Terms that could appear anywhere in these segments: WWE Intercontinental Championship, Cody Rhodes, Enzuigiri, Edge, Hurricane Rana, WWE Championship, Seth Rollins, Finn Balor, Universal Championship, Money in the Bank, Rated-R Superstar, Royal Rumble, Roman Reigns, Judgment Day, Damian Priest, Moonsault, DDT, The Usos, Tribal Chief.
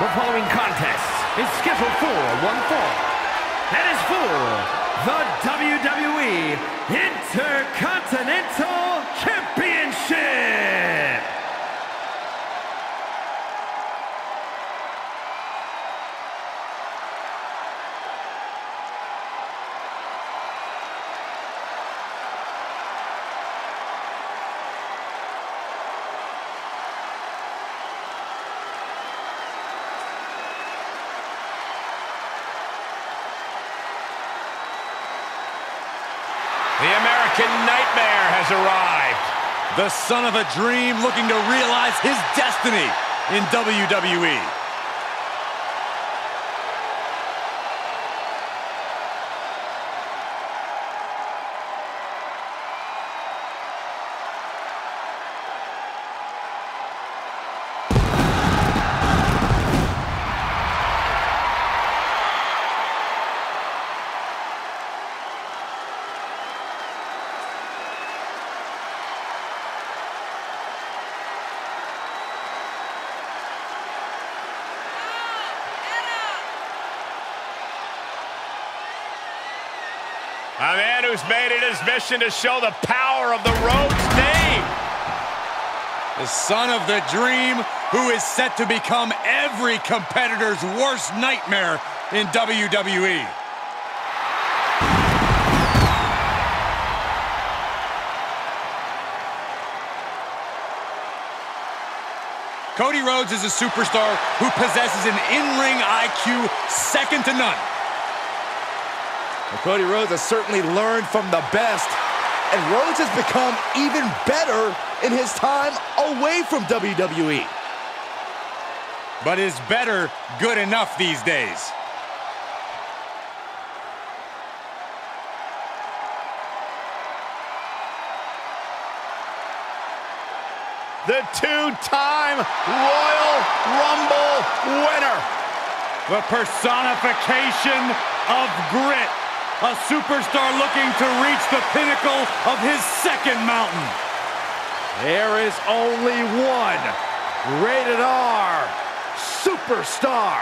The following contest is scheduled for one fall. That is for the WWE Intercontinental Championship. The American Nightmare has arrived. The son of a dream looking to realize his destiny in WWE. A man who's made it his mission to show the power of the Rhodes name. The son of the dream who is set to become every competitor's worst nightmare in WWE. Cody Rhodes is a superstar who possesses an in-ring IQ second to none. Cody Rhodes has certainly learned from the best, and Rhodes has become even better in his time away from WWE. But is better good enough these days? The two-time Royal Rumble winner. The personification of grit. A superstar looking to reach the pinnacle of his second mountain. There is only one Rated-R Superstar.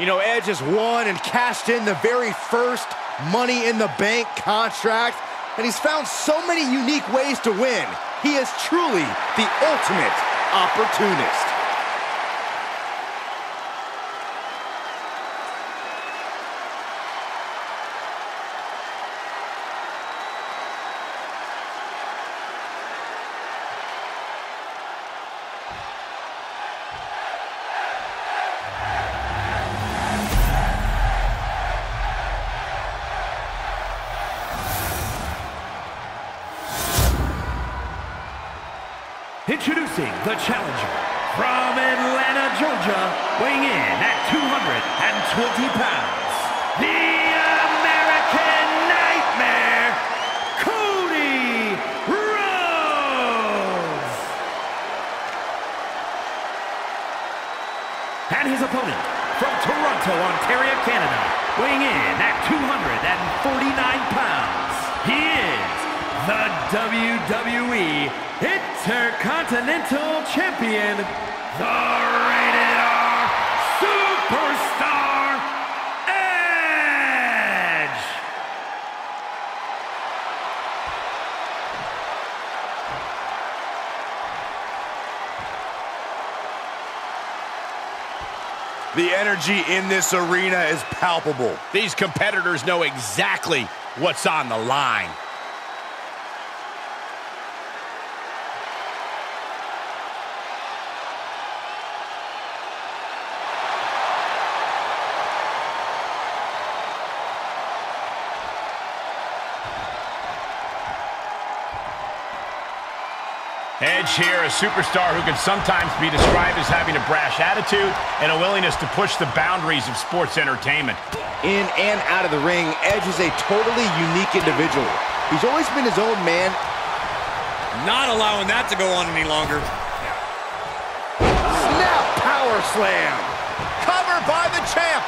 You know, Edge has won and cashed in the very first Money in the Bank contract. And he's found so many unique ways to win. He is truly the ultimate opportunist. Introducing the challenger from Atlanta, Georgia, weighing in at 220 pounds, the American Nightmare, Cody Rhodes. And his opponent from Toronto, Ontario, Canada, weighing in at 249 pounds, he is the WWE Intercontinental Champion, the Rated-R Superstar, Edge! The energy in this arena is palpable. These competitors know exactly what's on the line. Edge here, a superstar who can sometimes be described as having a brash attitude and a willingness to push the boundaries of sports entertainment. In and out of the ring, Edge is a totally unique individual. He's always been his own man. Not allowing that to go on any longer. Snap power slam. Cover by the champ.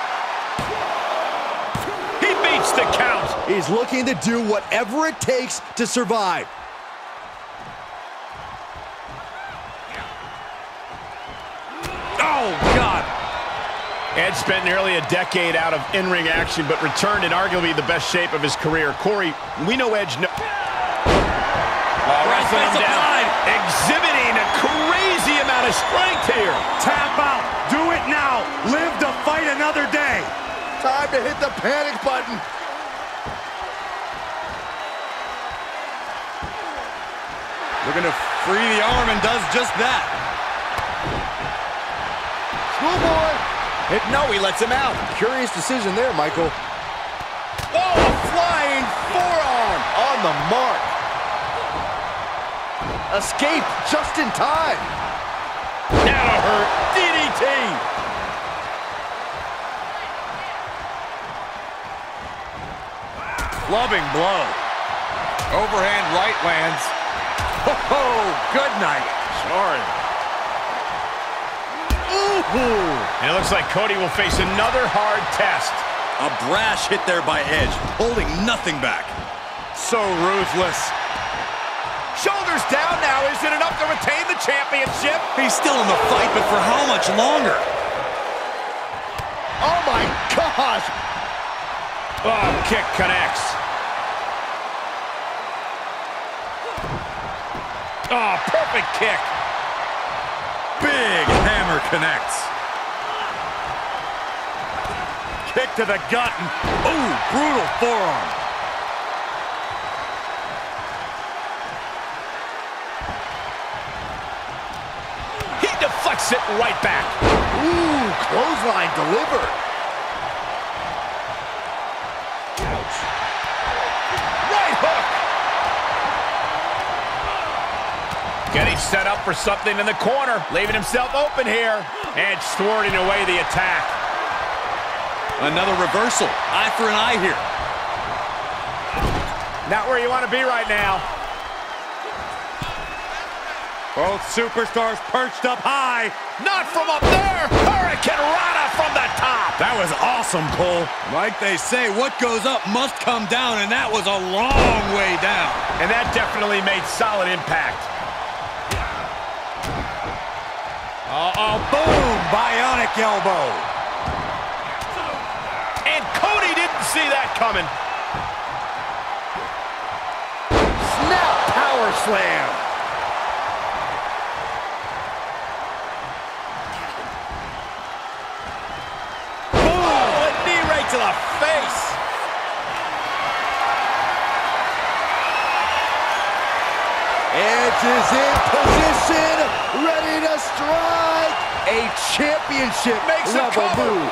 He beats the count. He's looking to do whatever it takes to survive. Oh, God. Edge spent nearly a decade out of in-ring action, but returned in arguably the best shape of his career. Corey, we know Edge... Exhibiting a crazy amount of strength here. Tap out. Do it now. Live to fight another day. Time to hit the panic button. We're going to free the arm, and does just that. Schoolboy. No, he lets him out. Curious decision there, Michael. Oh, a flying forearm on the mark. Escape just in time. That'll hurt. DDT. Loving blow. Overhand right lands. Oh, good night. Sorry. Ooh. And it looks like Cody will face another hard test. A brash hit there by Edge, holding nothing back. So ruthless. Shoulders down now. Is it enough to retain the championship? He's still in the fight, but for how much longer? Oh, my gosh. Oh, kick connects. Oh, perfect kick. Big hammer connects. Kick to the gut. Ooh, brutal forearm. Deflects it right back. Ooh, clothesline delivered. Ouch. Right hook. Getting set up for something in the corner, leaving himself open here. And thwarting away the attack. Another reversal. Eye for an eye here. Not where you want to be right now. Both superstars perched up high. Not from up there. Hurricane Rana from the top. That was awesome, Cole. Like they say, what goes up must come down, and that was a long way down. And that definitely made solid impact. Uh-oh, boom, bionic elbow. And Cody didn't see that coming. Snap power slam. To the face. Edge is in position, ready to strike. A championship makes a move.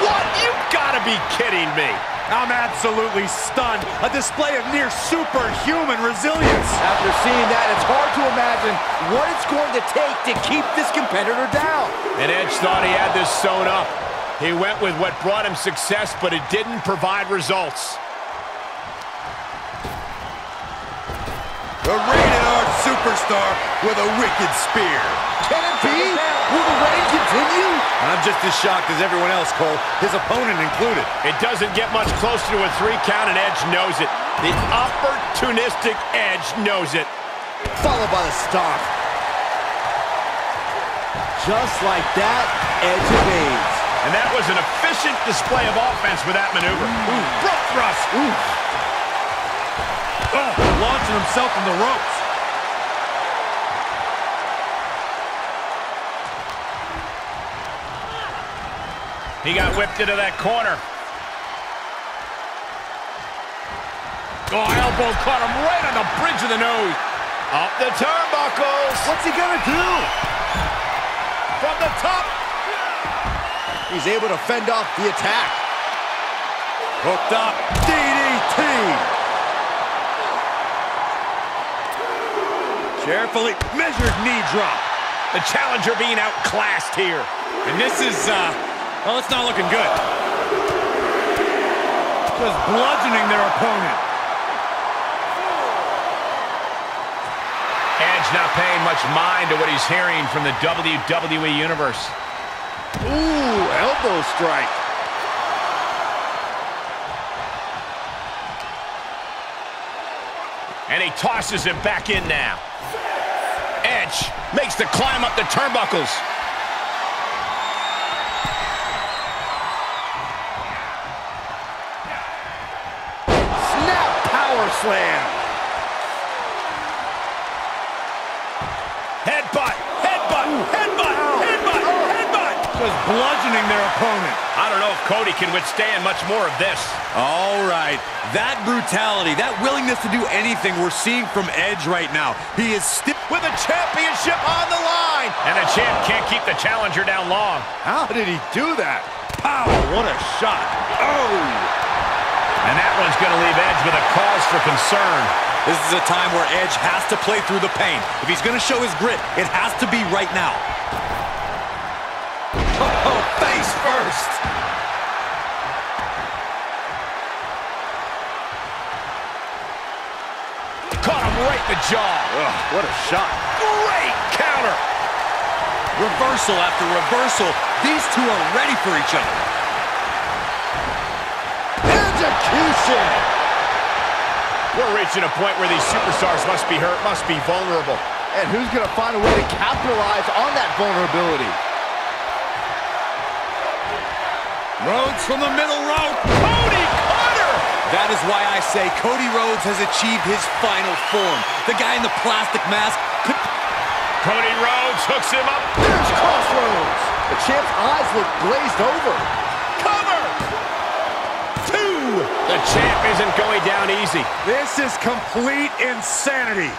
What? You've got to be kidding me. I'm absolutely stunned. A display of near superhuman resilience. After seeing that, it's hard to imagine what it's going to take to keep this competitor down. And Edge thought he had this sewn up. He went with what brought him success, but it didn't provide results. The Rated-R Superstar with a wicked spear. Can it be? Will the reign continue? I'm just as shocked as everyone else, Cole, his opponent included. It doesn't get much closer to a 3 count, and Edge knows it. The opportunistic Edge knows it. Followed by the stomp. Just like that, Edge evades. And that was an efficient display of offense with that maneuver. Ooh, front thrust. Ooh. Oh, launching himself in the ropes. He got whipped into that corner. Oh, elbow caught him right on the bridge of the nose. Up the turnbuckles. What's he gonna do? From the top. He's able to fend off the attack. Hooked up. DDT. Carefully measured knee drop. The challenger being outclassed here. And this is, well, it's not looking good. Just bludgeoning their opponent. Edge not paying much mind to what he's hearing from the WWE Universe. Ooh, elbow strike. And he tosses him back in now. Edge makes the climb up the turnbuckles. Snap power slam. Just bludgeoning their opponent. I don't know if Cody can withstand much more of this. All right. That brutality, that willingness to do anything we're seeing from Edge right now. He is still with a championship on the line. And the champ can't keep the challenger down long. How did he do that? Pow, what a shot. Oh. And that one's going to leave Edge with a cause for concern. This is a time where Edge has to play through the pain. If he's going to show his grit, it has to be right now. Oh, face first. Caught him right in the jaw. Ugh, what a shot. Great counter. Reversal after reversal. These two are ready for each other. Execution. We're reaching a point where these superstars must be hurt, must be vulnerable. And who's going to find a way to capitalize on that vulnerability? Rhodes from the middle rope. Cody Carter! That is why I say Cody Rhodes has achieved his final form. The guy in the plastic mask. Cody Rhodes hooks him up. There's crossroads. The champ's eyes look glazed over. Cover! Two! The champ isn't going down easy. This is complete insanity.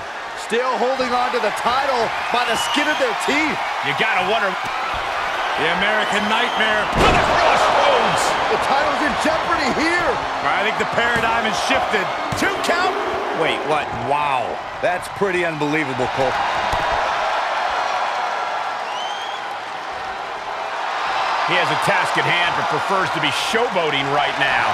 Still holding on to the title by the skin of their teeth. You gotta wonder... The American Nightmare. What a crossroads! The title's in jeopardy here. I think the paradigm has shifted. Two count. Wait, what? Wow. That's pretty unbelievable, Cole. He has a task at hand, but prefers to be showboating right now.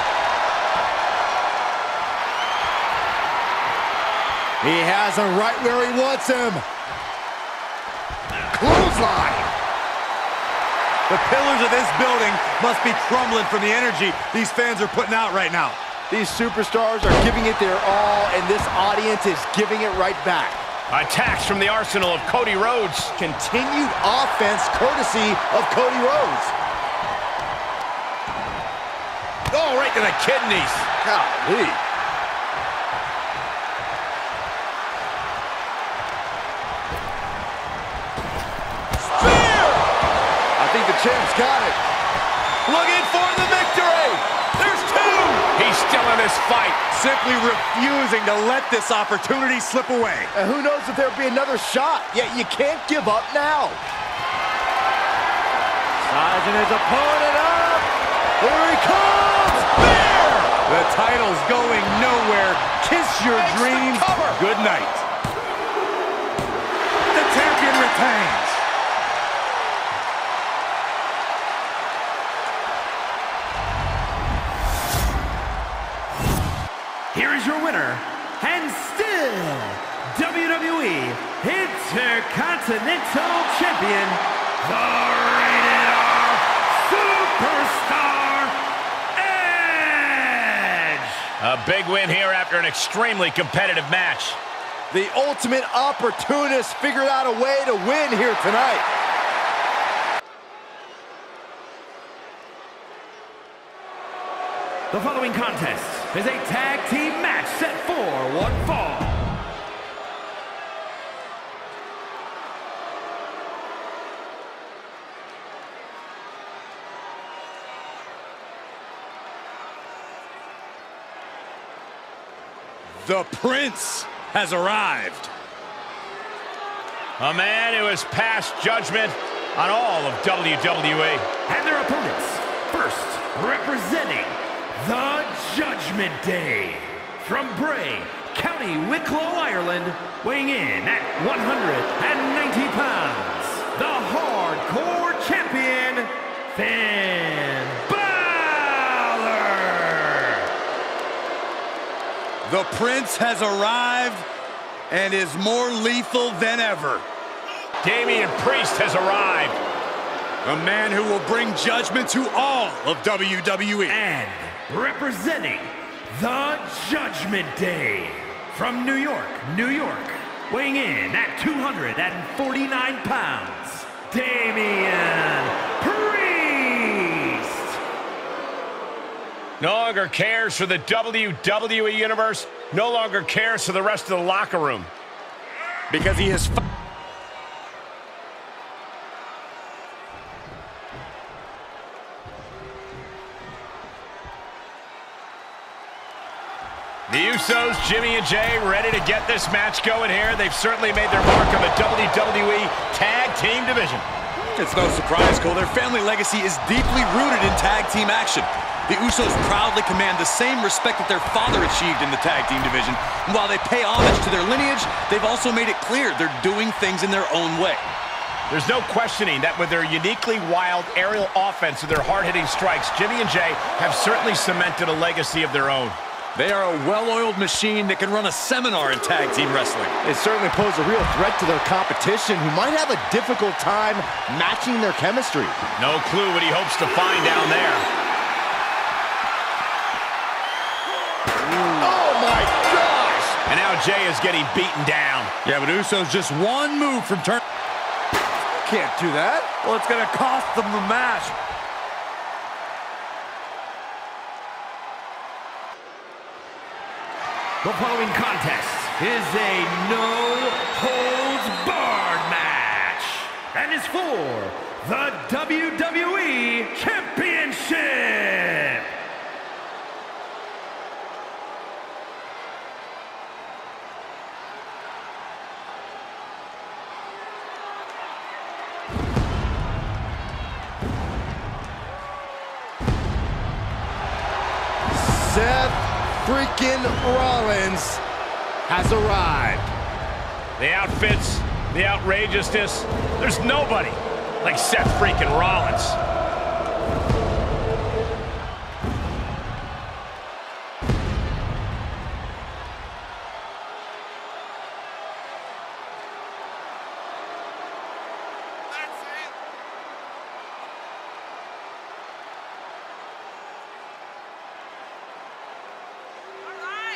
He has him right where he wants him. Clothesline. The pillars of this building must be crumbling from the energy these fans are putting out right now. These superstars are giving it their all, and this audience is giving it right back. Attacks from the arsenal of Cody Rhodes. Continued offense courtesy of Cody Rhodes. Oh, right to the kidneys. Golly. Champ's got it. Looking for the victory. There's two. He's still in this fight. Simply refusing to let this opportunity slip away. And who knows if there'll be another shot. Yet you can't give up now. Sizing his opponent up. Here he comes. There. The title's going nowhere. Kiss your dreams. Good night. The champion retains. Your winner, and still WWE Intercontinental Champion, the Rated-R Superstar, Edge! A big win here after an extremely competitive match. The ultimate opportunist figured out a way to win here tonight. The following contest is a tag team match set for one fall. The Prince has arrived. A man who has passed judgment on all of WWE. And their opponents, first representing The Judgment Day, from Bray, County Wicklow, Ireland, weighing in at 190 pounds, the Hardcore Champion, Finn Balor! The Prince has arrived and is more lethal than ever. Damian Priest has arrived. A man who will bring judgment to all of WWE. And representing the Judgment Day From New York, New York, weighing in at 249 pounds, Damian Priest! No longer cares for the WWE Universe, no longer cares for the rest of the locker room. Because he is... The Usos, Jimmy and Jay, ready to get this match going here. They've certainly made their mark on the WWE Tag Team Division. It's no surprise, Cole. Their family legacy is deeply rooted in tag team action. The Usos proudly command the same respect that their father achieved in the Tag Team Division. And while they pay homage to their lineage, they've also made it clear they're doing things in their own way. There's no questioning that with their uniquely wild aerial offense and their hard-hitting strikes, Jimmy and Jay have certainly cemented a legacy of their own. They are a well-oiled machine that can run a seminar in tag team wrestling. It certainly poses a real threat to their competition, who might have a difficult time matching their chemistry. No clue what he hopes to find down there. Ooh. Oh, my gosh! And now Jay is getting beaten down. Yeah, but Uso's just one move from turn. Can't do that. Well, it's going to cost them the match. The following contest is a no-holds-barred match and is for the WWE Championship. Freaking Rollins has arrived. The outfits, the outrageousness, there's nobody like Seth freaking Rollins.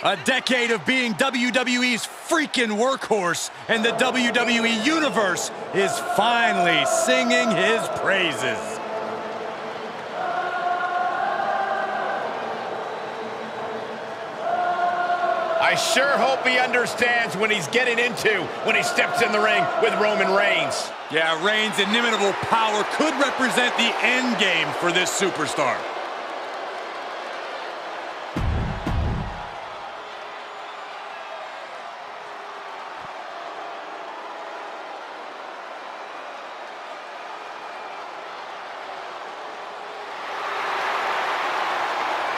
A decade of being WWE's freaking workhorse, and the WWE Universe is finally singing his praises. I sure hope he understands what he's getting into when he steps in the ring with Roman Reigns. Yeah, Reigns' inimitable power could represent the end game for this superstar.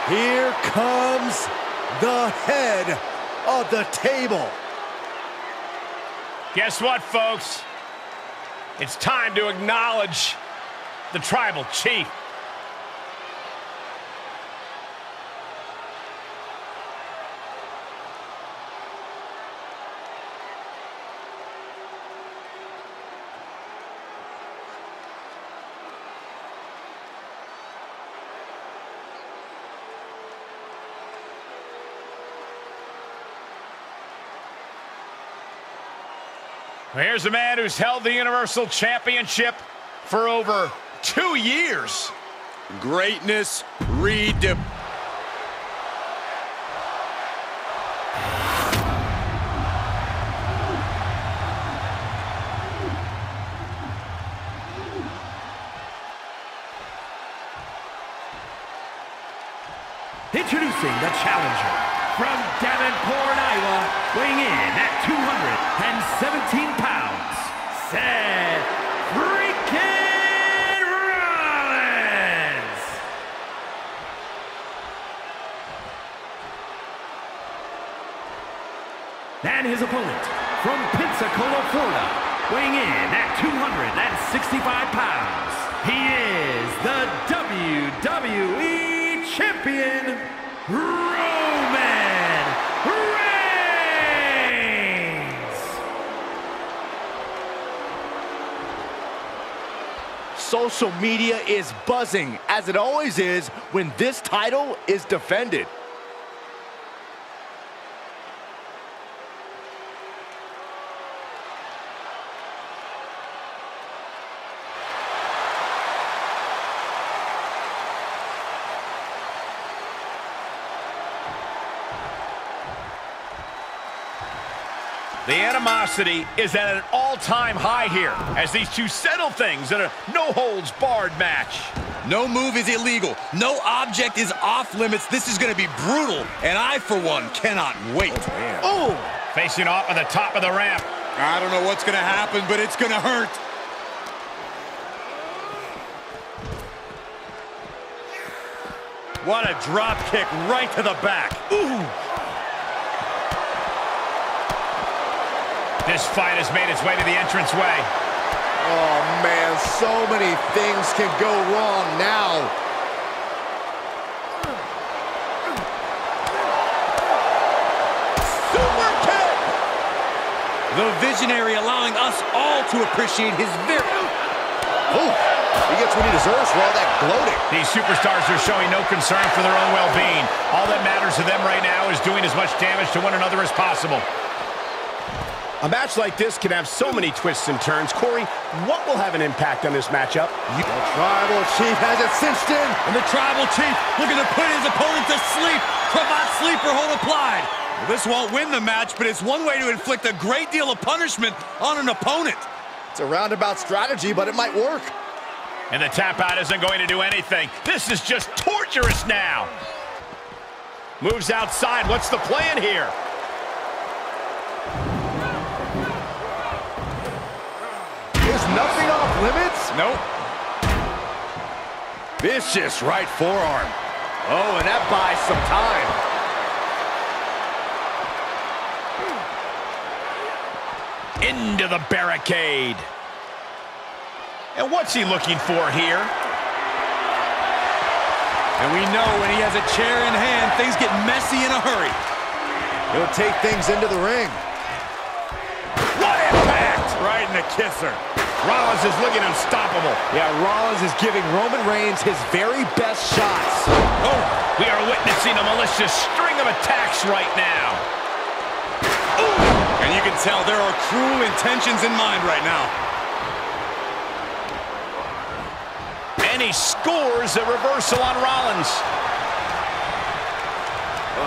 Here comes the head of the table. Guess what, folks? It's time to acknowledge the Tribal Chief. Here's a man who's held the Universal Championship for over 2 years. Greatness redefined. Introducing the challenger from Davenport, Iowa, weighing in at 217 pounds, Seth freaking Rollins! And his opponent from Pensacola, Florida, weighing in at 265 pounds, he is the WWE Champion, Roman Reigns! Social media is buzzing, as it always is when this title is defended. The animosity is at an all-time high here as these two settle things in a no-holds-barred match. No move is illegal. No object is off limits. This is going to be brutal, and I, for one, cannot wait. Oh, man. Facing off on the top of the ramp. I don't know what's going to happen, but it's going to hurt. What a drop kick right to the back. Ooh. This fight has made its way to the entranceway. Oh, man, so many things can go wrong now. Super kick! The visionary allowing us all to appreciate his very... Oh, he gets what he deserves for all that gloating. These superstars are showing no concern for their own well-being. All that matters to them right now is doing as much damage to one another as possible. A match like this can have so many twists and turns. Corey, what will have an impact on this matchup? The Tribal Chief has it cinched in. And the Tribal Chief looking to put his opponent to sleep. Cravat sleeper hold applied. Well, this won't win the match, but it's one way to inflict a great deal of punishment on an opponent. It's a roundabout strategy, but it might work. And the tap out isn't going to do anything. This is just torturous now. Moves outside. What's the plan here? Nothing off limits? Nope. Vicious right forearm. Oh, and that buys some time. Into the barricade. And what's he looking for here? And we know when he has a chair in hand, things get messy in a hurry. He'll take things into the ring. What impact! Right in the kisser. Rollins is looking unstoppable. Yeah, Rollins is giving Roman Reigns his very best shots. Oh, we are witnessing a malicious string of attacks right now. Ooh. And you can tell there are cruel intentions in mind right now. And he scores a reversal on Rollins.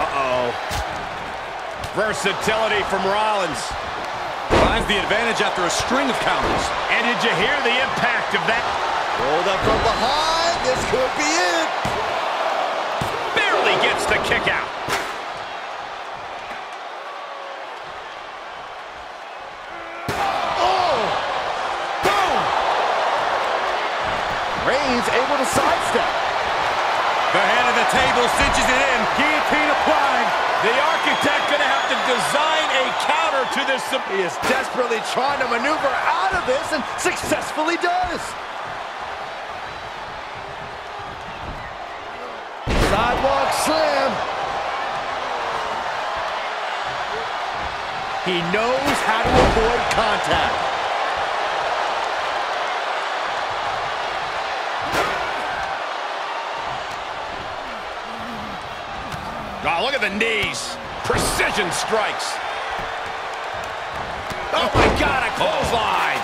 Uh-oh. Versatility from Rollins. Finds the advantage after a string of counters. And did you hear the impact of that? Rolled up from behind. This could be it. Barely gets the kick out. Oh! Boom! Reigns able to sidestep. The head of the table cinches it in. Guillotine applied. The architect gonna have to design a counter to this. He is desperately trying to maneuver out of this and successfully does. Sidewalk slam. He knows how to avoid contact. Oh, look at the knees. Precision strikes. Oh, my God, a clothesline.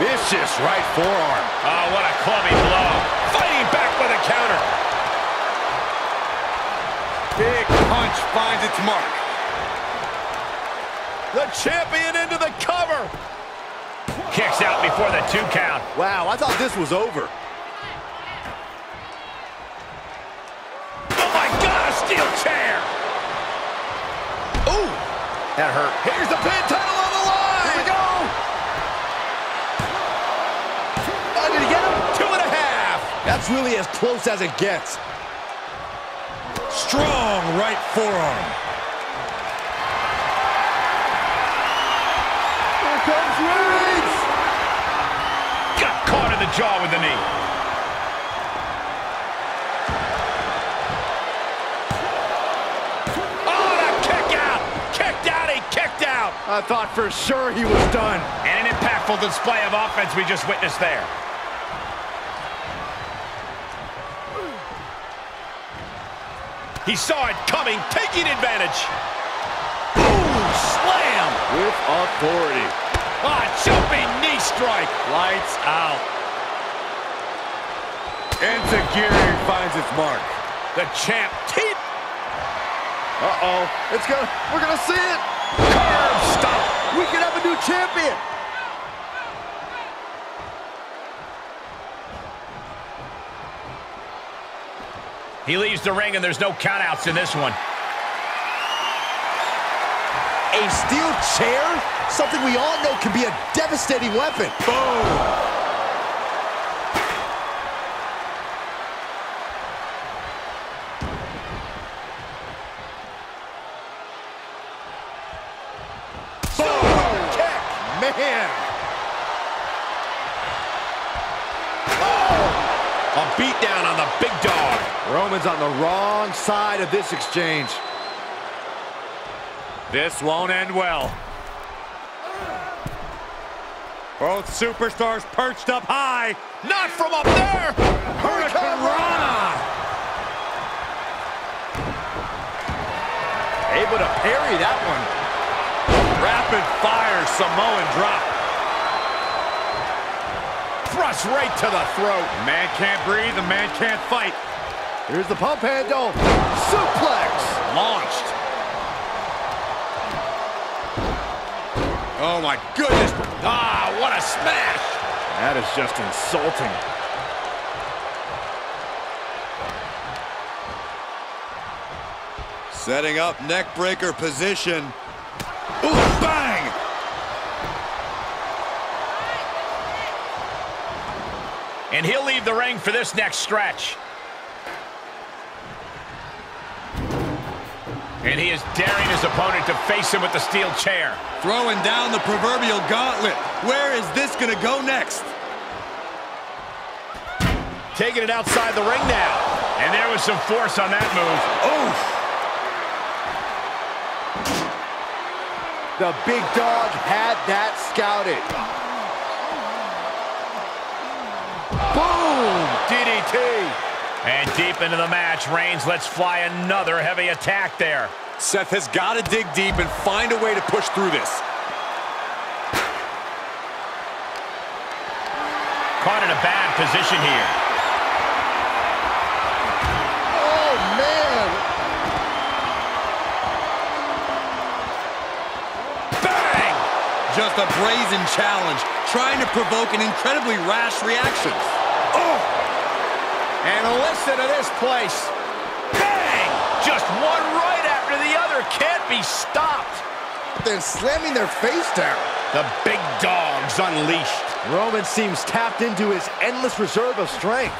Vicious right forearm. Oh, what a clubby blow. Fighting back with a counter. Big punch finds its mark. The champion into the cover. Kicks out before the 2 count. Wow, I thought this was over. Steel chair. Ooh, that hurt. Here's the pin, title on the line. Here we go. Oh, did he get him? 2.5. That's really as close as it gets. Strong right forearm. Here comes Reigns. Got caught in the jaw with the knee. I thought for sure he was done. And an impactful display of offense we just witnessed there. He saw it coming, taking advantage. Boom! Slam! With authority. Ah, jumping knee strike. Lights out. Enzuigiri finds its mark. The champ. Uh-oh. We're gonna see it. Curves. We could have a new champion. He leaves the ring, and there's no countouts in this one. A steel chair? Something we all know can be a devastating weapon. Boom! A beatdown on the big dog. Roman's on the wrong side of this exchange. This won't end well. Both superstars perched up high. Not from up there. Hurricane Rana. Able to parry that one. Rapid fire Samoan drop. Thrust right to the throat. The man can't breathe, the man can't fight. Here's the pump handle. Suplex. Launched. Oh my goodness. Ah, what a smash. That is just insulting. Setting up neck breaker position. Ooh, bang. And he'll leave the ring for this next stretch. And he is daring his opponent to face him with the steel chair. Throwing down the proverbial gauntlet. Where is this going to go next? Taking it outside the ring now. And there was some force on that move. Oof! The big dog had that scouted. Boom! DDT! And deep into the match, Reigns lets fly another heavy attack there. Seth has got to dig deep and find a way to push through this. Caught in a bad position here. Oh, man! Bang! Just a brazen challenge, trying to provoke an incredibly rash reaction. Oh! And listen to this place. Bang! Just one right after the other can't be stopped. They're slamming their face down. The big dog's unleashed. Roman seems tapped into his endless reserve of strength.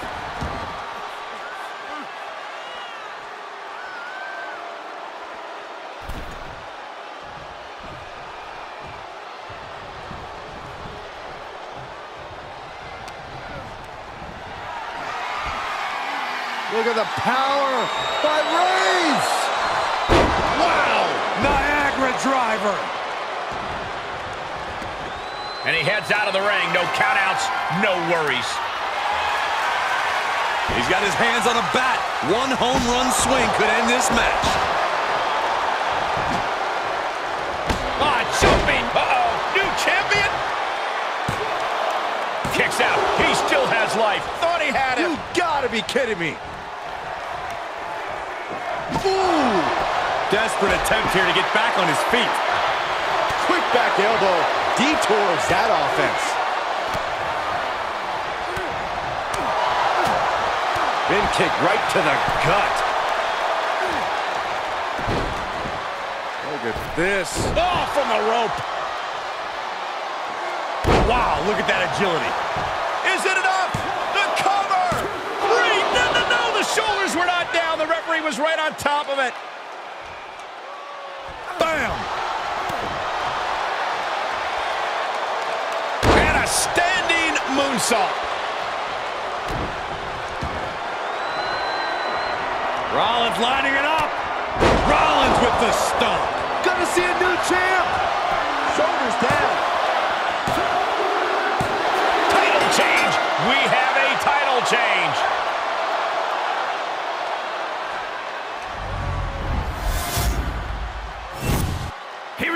Look at the power by Reigns! Wow! Niagara driver! And he heads out of the ring. No countouts, no worries. He's got his hands on a bat. One home run swing could end this match. Ah, jumping! Uh-oh! New champion! Kicks out. He still has life. Thought he had it. You gotta be kidding me. Ooh! Desperate attempt here to get back on his feet. Quick back elbow detours that offense. Big kick right to the gut. Look at this. Oh, from the rope. Wow, look at that agility. Is it enough? The cover! Three! No, the shoulders were not down. The referee was right on top of it. Bam! And a standing moonsault. Rollins lining it up. Rollins with the stomp. Gonna see a new champ. Shoulders down. Title change. We have a title change.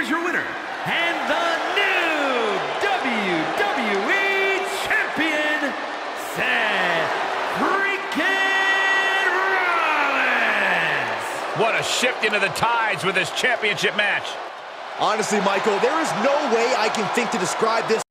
Your winner and the new WWE Champion, Seth freaking Rollins. What a shift into the tides with this championship match. Honestly, Michael, there is no way I can think to describe this